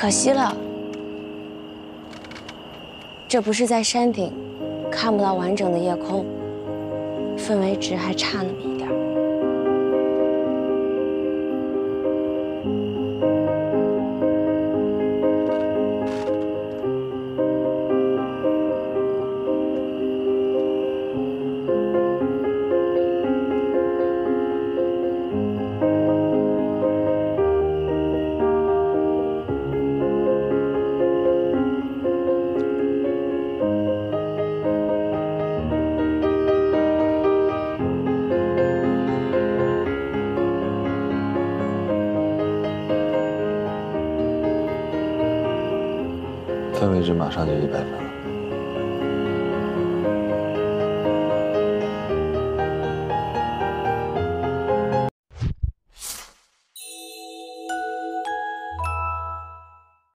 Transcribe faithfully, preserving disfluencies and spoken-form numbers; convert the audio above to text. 可惜了，这不是在山顶，看不到完整的夜空，氛围值还差那么一点。 马上就一百分。